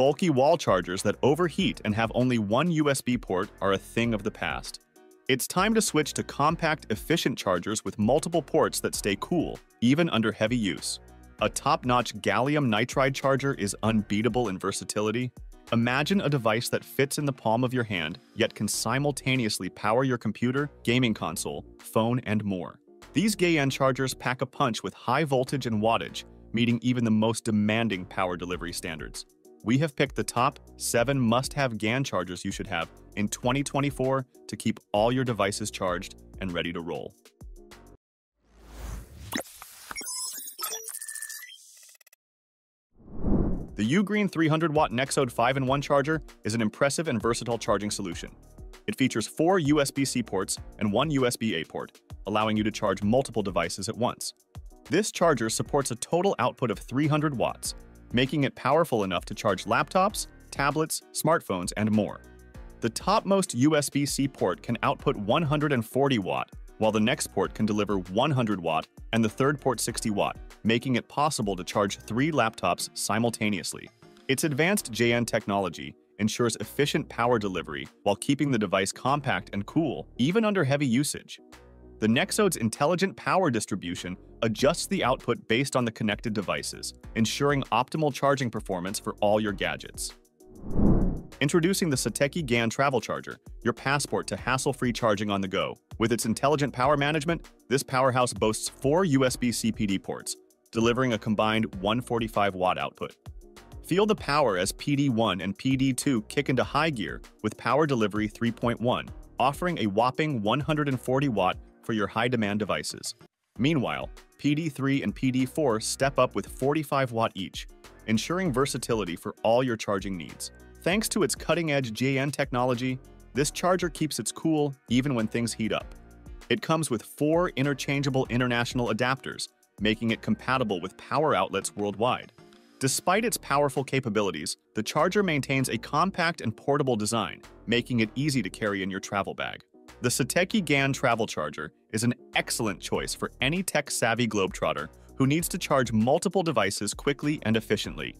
bulky wall chargers that overheat and have only one USB port are a thing of the past. It's time to switch to compact, efficient chargers with multiple ports that stay cool, even under heavy use. A top-notch gallium nitride charger is unbeatable in versatility. Imagine a device that fits in the palm of your hand, yet can simultaneously power your computer, gaming console, phone, and more. These GaN chargers pack a punch with high voltage and wattage, meeting even the most demanding power delivery standards. We have picked the top 7 must-have GaN chargers you should have in 2024 to keep all your devices charged and ready to roll. The Ugreen 300-watt Nexode 5-in-1 charger is an impressive and versatile charging solution. It features 4 USB-C ports and 1 USB-A port, allowing you to charge multiple devices at once. This charger supports a total output of 300 watts, making it powerful enough to charge laptops, tablets, smartphones, and more. The topmost USB-C port can output 140 watt, while the next port can deliver 100 watt and the third port 60 watt, making it possible to charge 3 laptops simultaneously. Its advanced GaN technology ensures efficient power delivery while keeping the device compact and cool, even under heavy usage. The Nexode's intelligent power distribution adjusts the output based on the connected devices, ensuring optimal charging performance for all your gadgets. Introducing the Satechi GaN Travel Charger, your passport to hassle-free charging on the go. With its intelligent power management, this powerhouse boasts 4 USB PD ports, delivering a combined 145-watt output. Feel the power as PD1 and PD2 kick into high gear with Power Delivery 3.1, offering a whopping 140 watt for your high-demand devices. Meanwhile, PD3 and PD4 step up with 45 watt each, ensuring versatility for all your charging needs. Thanks to its cutting-edge GaN technology, this charger keeps its cool even when things heat up. It comes with 4 interchangeable international adapters, making it compatible with power outlets worldwide. Despite its powerful capabilities, the charger maintains a compact and portable design, making it easy to carry in your travel bag. The Satechi GaN Travel Charger is an excellent choice for any tech-savvy globetrotter who needs to charge multiple devices quickly and efficiently.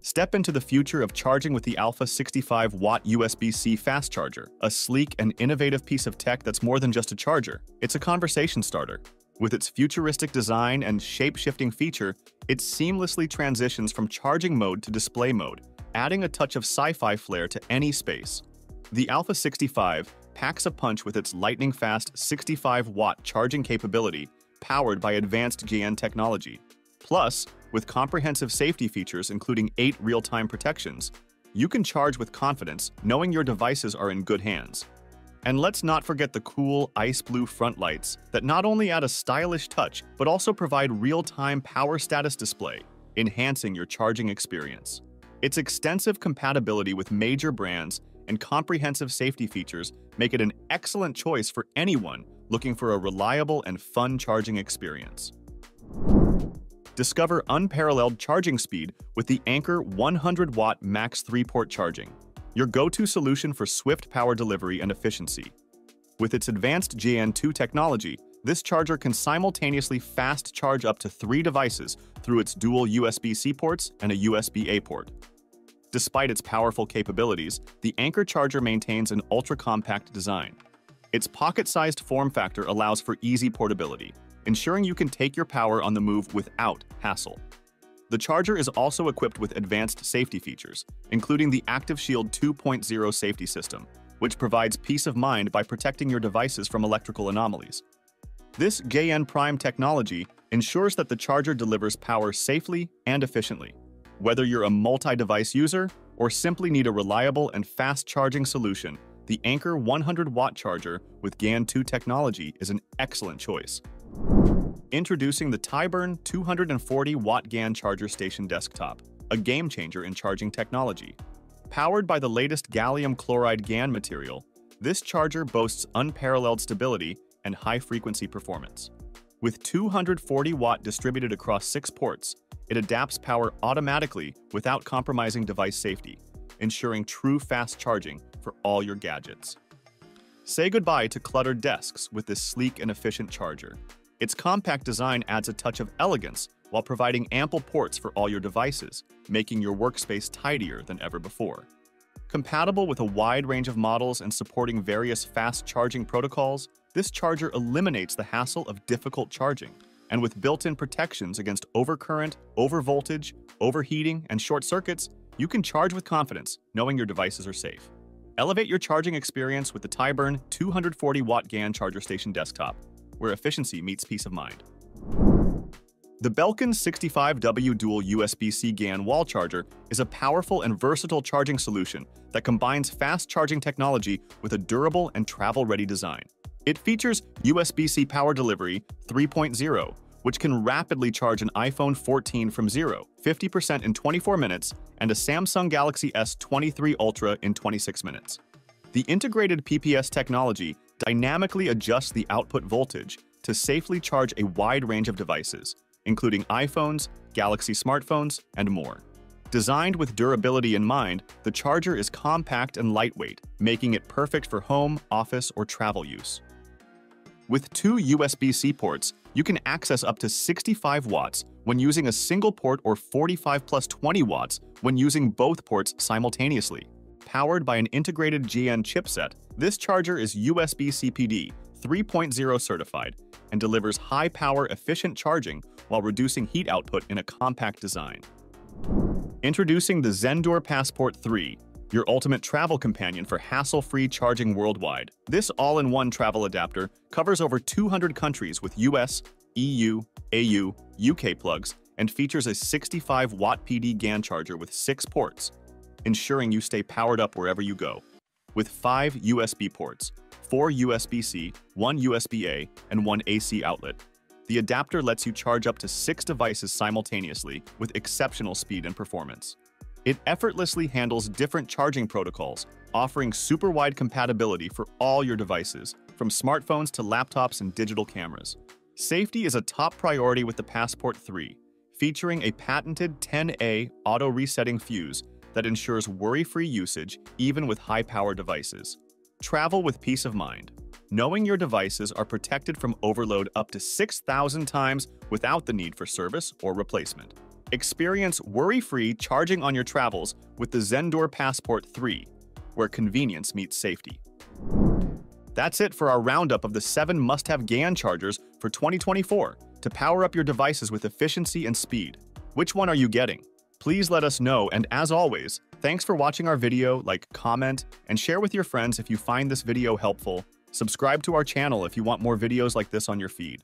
Step into the future of charging with the Alpha 65-watt USB-C fast charger, a sleek and innovative piece of tech that's more than just a charger. It's a conversation starter. With its futuristic design and shape-shifting feature, it seamlessly transitions from charging mode to display mode, adding a touch of sci-fi flair to any space. The Alpha 65 packs a punch with its lightning-fast 65-watt charging capability, powered by advanced GaN technology. Plus, with comprehensive safety features including 8 real-time protections, you can charge with confidence knowing your devices are in good hands. And let's not forget the cool ice-blue front lights that not only add a stylish touch but also provide real-time power status display, enhancing your charging experience. Its extensive compatibility with major brands and comprehensive safety features make it an excellent choice for anyone looking for a reliable and fun charging experience. Discover unparalleled charging speed with the Anker 100-watt Max 3-port charging, your go-to solution for swift power delivery and efficiency. With its advanced GaN2 technology, this charger can simultaneously fast charge up to 3 devices through its dual USB-C ports and a USB-A port. Despite its powerful capabilities, the Anker charger maintains an ultra-compact design. Its pocket-sized form factor allows for easy portability, ensuring you can take your power on the move without hassle. The charger is also equipped with advanced safety features, including the Active Shield 2.0 safety system, which provides peace of mind by protecting your devices from electrical anomalies. This GaN Prime technology ensures that the charger delivers power safely and efficiently. Whether you're a multi-device user or simply need a reliable and fast charging solution, the Anker 100-watt charger with GaN2 technology is an excellent choice. Introducing the Tyburn 240-watt GaN Charger Station Desktop, a game-changer in charging technology. Powered by the latest gallium chloride GaN material, this charger boasts unparalleled stability and high-frequency performance. With 240 watt distributed across 6 ports, it adapts power automatically without compromising device safety, ensuring true fast charging for all your gadgets. Say goodbye to cluttered desks with this sleek and efficient charger. Its compact design adds a touch of elegance while providing ample ports for all your devices, making your workspace tidier than ever before. Compatible with a wide range of models and supporting various fast charging protocols, this charger eliminates the hassle of difficult charging, and with built-in protections against overcurrent, overvoltage, overheating, and short circuits, you can charge with confidence, knowing your devices are safe. Elevate your charging experience with the Tyburn 240-watt GAN charger station desktop, where efficiency meets peace of mind. The Belkin 65W dual USB-C GAN wall charger is a powerful and versatile charging solution that combines fast charging technology with a durable and travel-ready design. It features USB-C Power Delivery 3.0, which can rapidly charge an iPhone 14 from 0, 50% in 24 minutes, and a Samsung Galaxy S23 Ultra in 26 minutes. The integrated PPS technology dynamically adjusts the output voltage to safely charge a wide range of devices, including iPhones, Galaxy smartphones, and more. Designed with durability in mind, the charger is compact and lightweight, making it perfect for home, office, or travel use. With two USB-C ports, you can access up to 65 watts when using a single port or 45 plus 20 watts when using both ports simultaneously. Powered by an integrated GN chipset, this charger is USB CPD 3.0 certified and delivers high-power efficient charging while reducing heat output in a compact design. Introducing the Zendure Passport 3, your ultimate travel companion for hassle-free charging worldwide. This all-in-one travel adapter covers over 200 countries with US, EU, AU, UK plugs, and features a 65-watt PD GAN charger with 6 ports, ensuring you stay powered up wherever you go. With 5 USB ports, 4 USB-C, 1 USB-A, and 1 AC outlet, the adapter lets you charge up to 6 devices simultaneously with exceptional speed and performance. It effortlessly handles different charging protocols, offering super-wide compatibility for all your devices, from smartphones to laptops and digital cameras. Safety is a top priority with the Passport 3, featuring a patented 10A auto-resetting fuse that ensures worry-free usage even with high-power devices. Travel with peace of mind, knowing your devices are protected from overload up to 6,000 times without the need for service or replacement. Experience worry-free charging on your travels with the Zendure Passport 3, where convenience meets safety. That's it for our roundup of the 7 must-have GAN chargers for 2024 to power up your devices with efficiency and speed. Which one are you getting? Please let us know, and as always, thanks for watching our video. Like, comment, and share with your friends if you find this video helpful. Subscribe to our channel if you want more videos like this on your feed.